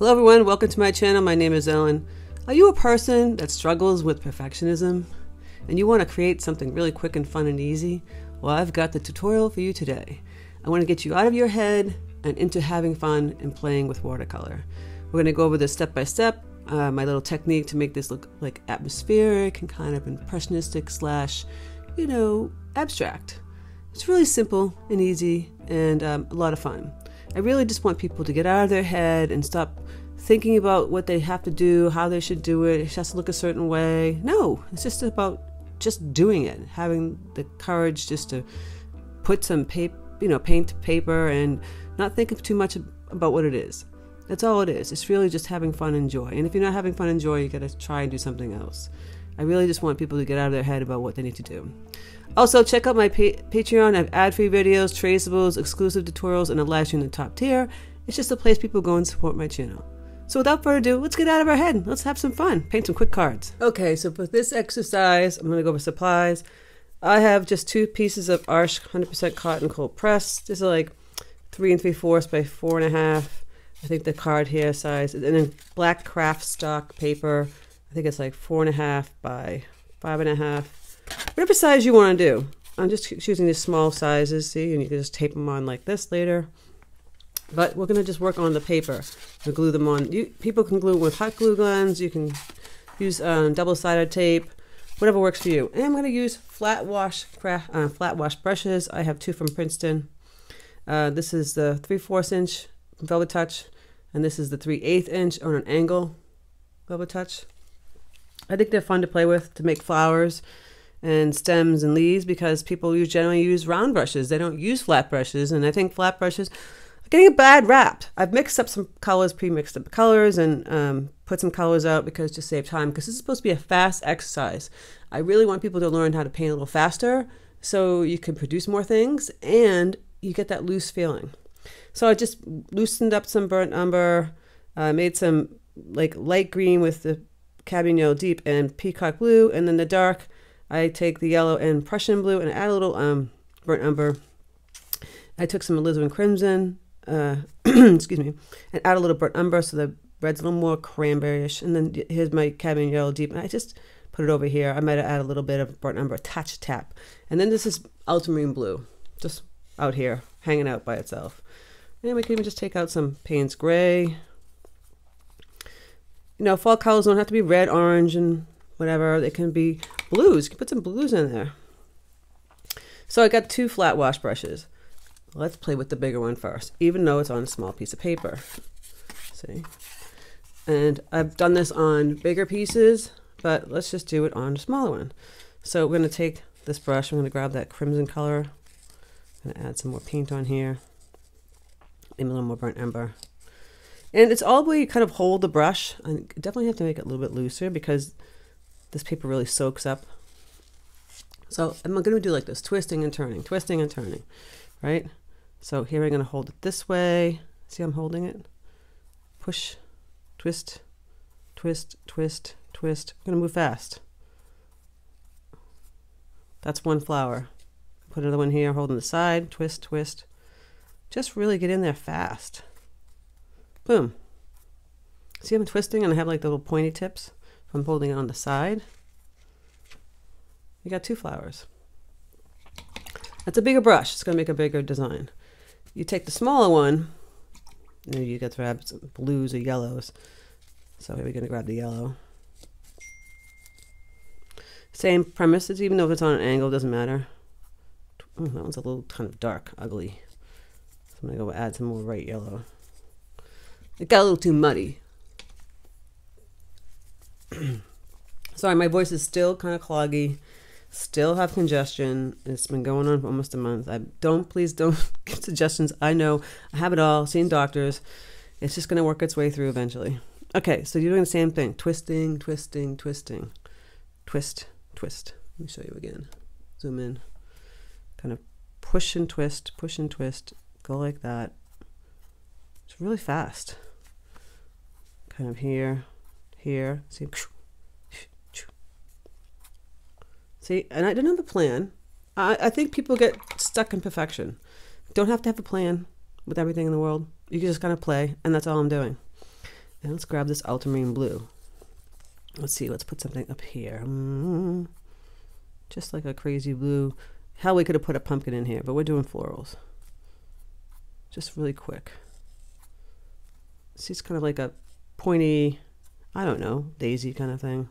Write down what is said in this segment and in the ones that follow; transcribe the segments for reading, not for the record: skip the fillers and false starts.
Hello everyone, welcome to my channel. My name is Ellen. Are you a person that struggles with perfectionism and you want to create something really quick and fun and easy? Well, I've got the tutorial for you today. I want to get you out of your head and into having fun and playing with watercolor. We're going to go over this step by step, my little technique to make this look like atmospheric and kind of impressionistic slash, you know, abstract. It's really simple and easy and a lot of fun. I really just want people to get out of their head and stop thinking about what they have to do, how they should do it, it has to look a certain way. No, it's just about just doing it, having the courage just to put some paper, you know, paint to paper and not thinking too much about what it is. That's all it is. It's really just having fun and joy. And if you're not having fun and joy, you gotta try and do something else. I really just want people to get out of their head about what they need to do. Also, check out my Patreon. I have ad-free videos, traceables, exclusive tutorials, and a live stream in the top tier. It's just a place people go and support my channel. So without further ado, let's get out of our head. Let's have some fun. Paint some quick cards. Okay, so for this exercise, I'm going to go over supplies. I have just two pieces of Arsh 100% cotton cold pressed. This is like 3 3/4 by 4.5. I think the card here size, and then black craft stock paper. I think it's like 4.5 by 5.5. Whatever size you want to do. I'm just choosing these small sizes, see, and you can just tape them on like this later. But we're going to just work on the paper and glue them on. People can glue with hot glue guns. You can use double-sided tape, whatever works for you. And I'm going to use flat wash brushes. I have two from Princeton. This is the 3/4 inch Velvet Touch, and this is the 3/8 inch on an angle Velvet Touch. I think they're fun to play with to make flowers and stems and leaves, because people generally use round brushes. They don't use flat brushes, and I think flat brushes are getting a bad rap. I've mixed up some colors, pre-mixed up colors, and put some colors out because to save time, because this is supposed to be a fast exercise. I really want people to learn how to paint a little faster so you can produce more things and you get that loose feeling. So I just loosened up some burnt umber, made some like light green with the Cadmium Yellow Deep and Peacock Blue, and then the dark I take the yellow and Prussian blue and add a little burnt umber. I took some Alizarin Crimson, excuse me, and add a little burnt umber so the red's a little more cranberry-ish. And then here's my Cadmium Yellow Deep, and I just put it over here. I might add a little bit of burnt umber, touch tap. And then this is Ultramarine Blue, just out here, hanging out by itself. And we can even just take out some Payne's Gray. You know, fall colors don't have to be red, orange, and whatever. They can be blues. You can put some blues in there. So I got two flat wash brushes. Let's play with the bigger one first, even though it's on a small piece of paper. See? And I've done this on bigger pieces, but let's just do it on a smaller one. So we're going to take this brush. I'm going to grab that crimson color. I'm going to add some more paint on here. Maybe a little more burnt umber. And it's all the way you kind of hold the brush. I definitely have to make it a little bit looser because this paper really soaks up. So I'm going to do like this, twisting and turning, right? So here I'm going to hold it this way. See how I'm holding it? Push, twist, twist, twist, twist. I'm going to move fast. That's one flower. Put another one here, holding the side, twist, twist. Just really get in there fast. Boom. See, I'm twisting and I have like the little pointy tips from holding it on the side. You got two flowers. That's a bigger brush. It's going to make a bigger design. You take the smaller one, and you get to grab some blues or yellows. So here we're going to grab the yellow. Same premise, even though if it's on an angle, it doesn't matter. Oh, that one's a little kind of dark, ugly. So I'm going to go add some more bright yellow. It got a little too muddy. Sorry, my voice is still kind of cloggy. Still have congestion. It's been going on for almost a month. Please don't get suggestions. I know I have it all. Seen doctors. It's just going to work its way through eventually. Okay, so you're doing the same thing. Twisting, twisting, twisting. Twist, twist. Let me show you again. Zoom in. Kind of push and twist, push and twist. Go like that. It's really fast. Kind of here, here. See? See, and I didn't have a plan. I think people get stuck in perfection. Don't have to have a plan with everything in the world. You can just kind of play, and that's all I'm doing. And let's grab this ultramarine blue. Let's see, let's put something up here. Just like a crazy blue. Hell, we could have put a pumpkin in here, but we're doing florals. Just really quick. See, it's kind of like a pointy, I don't know, daisy kind of thing.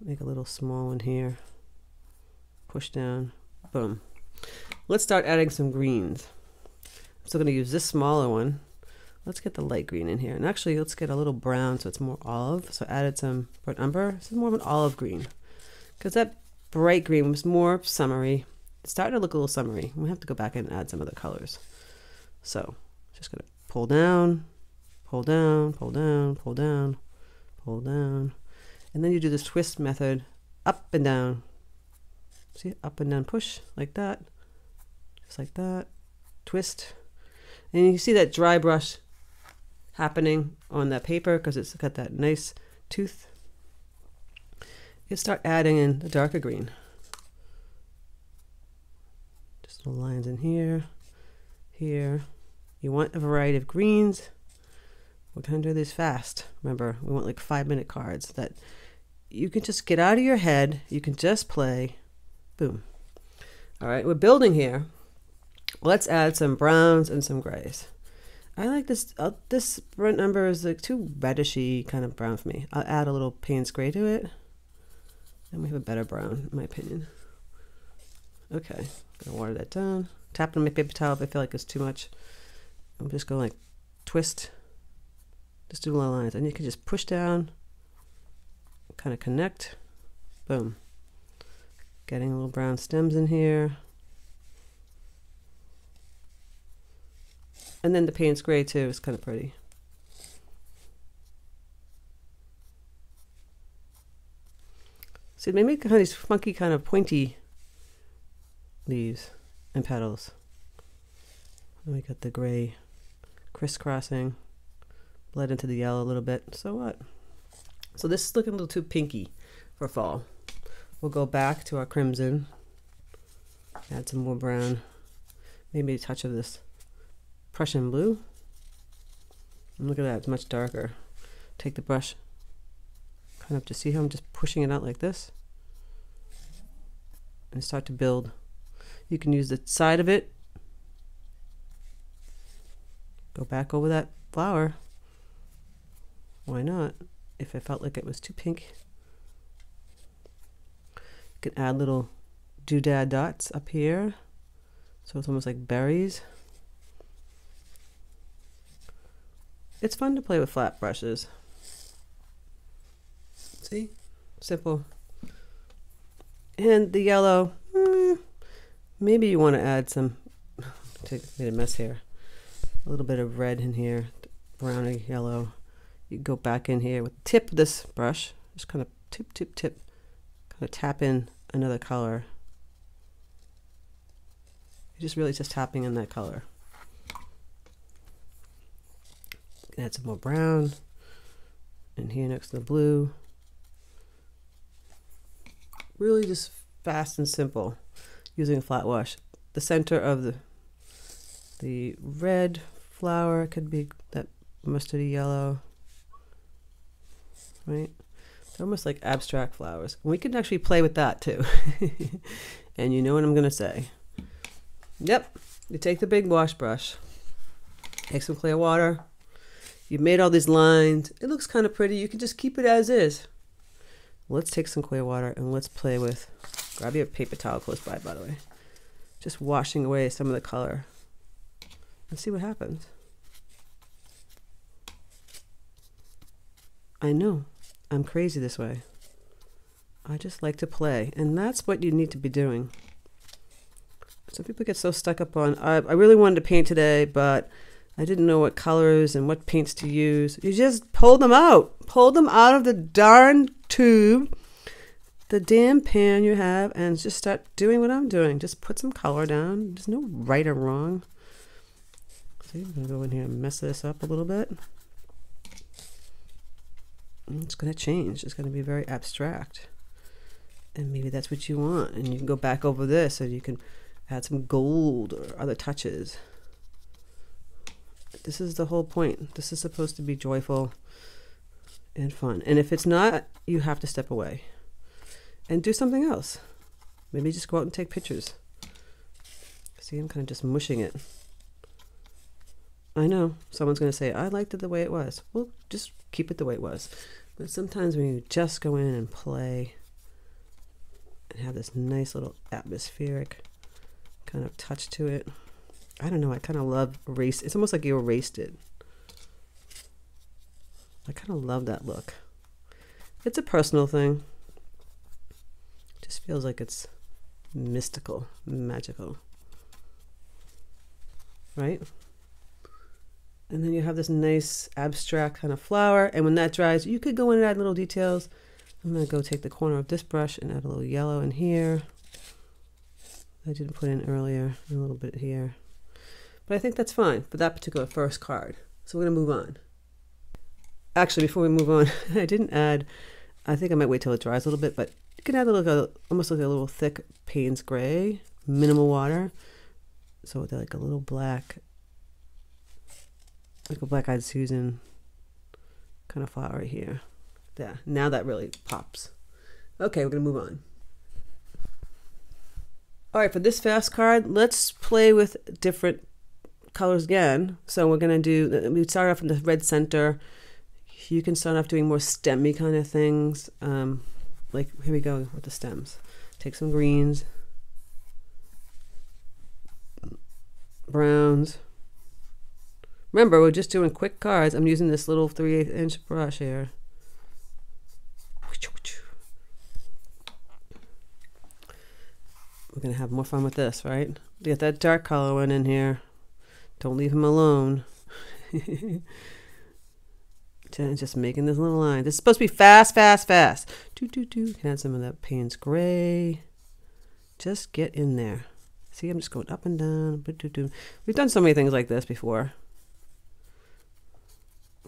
Make a little small one here. Push down. Boom. Let's start adding some greens. I'm still going to use this smaller one. Let's get the light green in here. And actually, let's get a little brown so it's more olive. So I added some burnt umber. This is more of an olive green. Because that bright green was more summery. It's starting to look a little summery. We have to go back and add some other colors. So just going to pull down, pull down, pull down, pull down, pull down. And then you do this twist method, up and down. See, up and down push, like that. Just like that. Twist. And you see that dry brush happening on that paper because it's got that nice tooth. You start adding in the darker green. Just little lines in here, here. You want a variety of greens. We're going to do this fast. Remember, we want like 5-minute cards that you can just get out of your head. You can just play. Boom. All right, we're building here. Let's add some browns and some grays. I like this. This burnt umber is like too reddishy kind of brown for me. I'll add a little Payne's Gray to it. And we have a better brown, in my opinion. Okay, gonna water that down. Tap on my paper towel if I feel like it's too much. I'm just gonna like twist. Just do a lot of lines. And you can just push down, kind of connect. Boom. Getting little brown stems in here. And then the Payne's Gray too is kind of pretty. See, they make kind of these funky kind of pointy leaves and petals. And we got the gray crisscrossing, bled into the yellow a little bit. So what? So this is looking a little too pinky for fall. We'll go back to our crimson, add some more brown, maybe a touch of this Prussian blue. And look at that, it's much darker. Take the brush kind of, to see how I'm just pushing it out like this and start to build. You can use the side of it, go back over that flower. Why not? If I felt like it was too pink, you can add little doodad dots up here so it's almost like berries. It's fun to play with flat brushes. See? Simple. And the yellow, maybe you want to add some, made a mess here, a little bit of red in here, browny yellow. You go back in here with tip this brush, just kind of tip, tip, tip, kind of tap in another color. You're just really just tapping in that color. Add some more brown in here next to the blue. Really just fast and simple using a flat wash. The center of the red flower could be that mustardy yellow, right? It's almost like abstract flowers. We can actually play with that too. And you know what I'm gonna say. Yep, you take the big wash brush, take some clear water. You've made all these lines. It looks kind of pretty. You can just keep it as is. Let's take some clear water and let's play with, grab your paper towel close by the way. Just washing away some of the color and see what happens. I know, I'm crazy this way. I just like to play, and that's what you need to be doing. Some people get so stuck up on, I really wanted to paint today, but I didn't know what colors and what paints to use. You just pull them out. Pull them out of the darn tube, the damn pan you have, and just start doing what I'm doing. Just put some color down. There's no right or wrong. See, I'm going to go in here and mess this up a little bit. It's going to change. It's going to be very abstract. And maybe that's what you want. And you can go back over this, and you can add some gold or other touches. This is the whole point. This is supposed to be joyful and fun. And if it's not, you have to step away and do something else. Maybe just go out and take pictures. See, I'm kind of just mushing it. I know someone's going to say, I liked it the way it was. Well, just keep it the way it was. But sometimes when you just go in and play and have this nice little atmospheric kind of touch to it. I don't know. I kind of love erase. It's almost like you erased it. I kind of love that look. It's a personal thing. It just feels like it's mystical, magical, right? And then you have this nice abstract kind of flower. And when that dries, you could go in and add little details. I'm going to go take the corner of this brush and add a little yellow in here. I didn't put in earlier, a little bit here. But I think that's fine for that particular first card. So we're going to move on. Actually, before we move on, I didn't add, I think I might wait till it dries a little bit, but you can add a little, almost like a little thick Payne's Gray, minimal water. So they're like a little black, like a Black Eyed Susan kind of flower right here. Yeah, now that really pops. Okay, we're gonna move on. All right, for this fast card, let's play with different colors again. So we're gonna do, we start off in the red center. You can start off doing more stemmy kind of things. Like here we go with the stems. Take some greens, browns. Remember, we're just doing quick cards. I'm using this little 3/8" brush here. We're gonna have more fun with this, right? Get that dark color one in here. Don't leave him alone. Just making this little line. This is supposed to be fast, fast, fast. Do, do, do. You can add some of that Payne's Gray. Just get in there. See, I'm just going up and down. Do, do, do. We've done so many things like this before.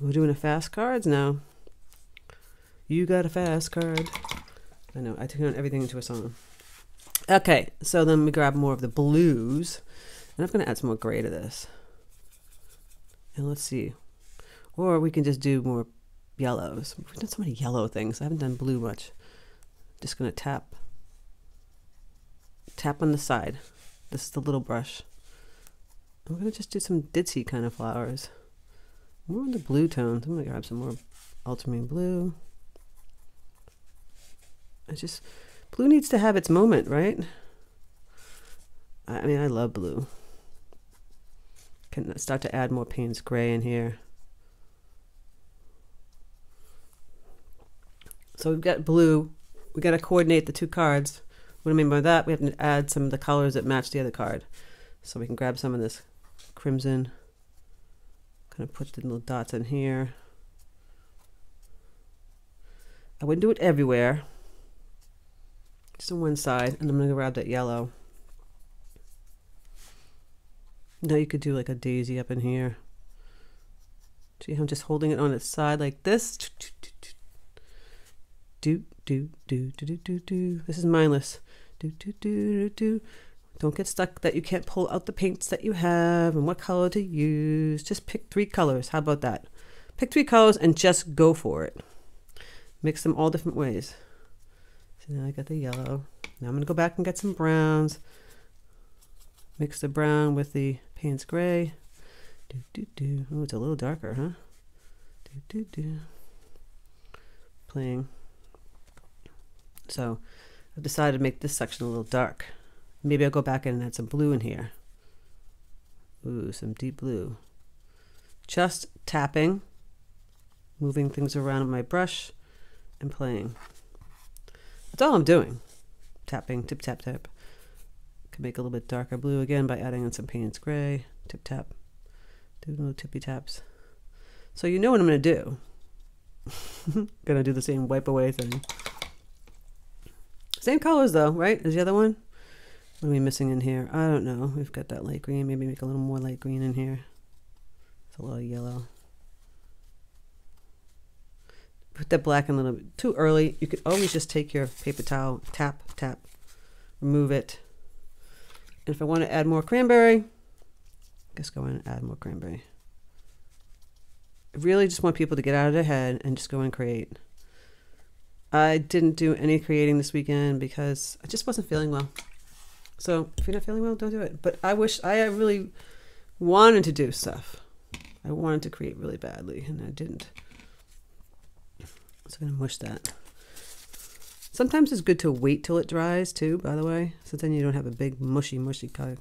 We're doing a fast cards now. You got a fast card. I know, I turn everything into a song. Okay, so then we grab more of the blues. And I'm going to add some more gray to this. And let's see. Or we can just do more yellows. We've done so many yellow things. I haven't done blue much. Just going to tap. Tap on the side. This is the little brush. I'm going to just do some ditzy kind of flowers. More in the blue tones. I'm going to grab some more Ultramarine Blue. Blue needs to have its moment, right? I mean, I love blue. Can start to add more Payne's Gray in here. So we've got blue. We got to coordinate the two cards. What I mean by that, we have to add some of the colors that match the other card. So we can grab some of this crimson. Kind of put the little dots in here. I wouldn't do it everywhere. Just on one side, and I'm going to grab that yellow. Now you could do like a daisy up in here. See how I'm just holding it on its side like this? Do, do, do, do, do, do, do. This is mindless. Do, do, do, do, do. Don't get stuck that you can't pull out the paints that you have and what color to use. Just pick three colors. How about that? Pick three colors and just go for it. Mix them all different ways. Now I got the yellow. Now I'm going to go back and get some browns. Mix the brown with the Payne's Gray. Do, do, do. Oh, it's a little darker, huh? Do, do, do. Playing. So I've decided to make this section a little dark. Maybe I'll go back in and add some blue in here. Ooh, some deep blue. Just tapping, moving things around with my brush, and playing. That's all I'm doing. Tapping, tip, tap, tap. Can make a little bit darker blue again by adding in some Payne's Gray. Tip, tap. Do little tippy taps. So you know what I'm going to do. Going to do the same wipe away thing. Same colors though, right? As the other one. What are we missing in here? I don't know. We've got that light green. Maybe make a little more light green in here. It's a little yellow. Put that black in a little bit too early. You could always just take your paper towel, tap, tap, remove it. And if I want to add more cranberry, just go in and add more cranberry. I really just want people to get out of their head and just go and create. I didn't do any creating this weekend because I just wasn't feeling well. So if you're not feeling well, don't do it. But I wish, I really wanted to do stuff. I wanted to create really badly and I didn't. So I'm gonna mush that. Sometimes it's good to wait till it dries too, by the way, so then you don't have a big mushy color.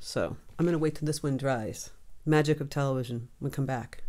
So I'm gonna wait till this one dries. Magic of television. We'll come back.